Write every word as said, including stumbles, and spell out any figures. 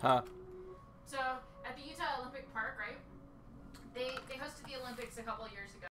Huh. So, at the Utah Olympic Park, right, they, they hosted the Olympics a couple of years ago,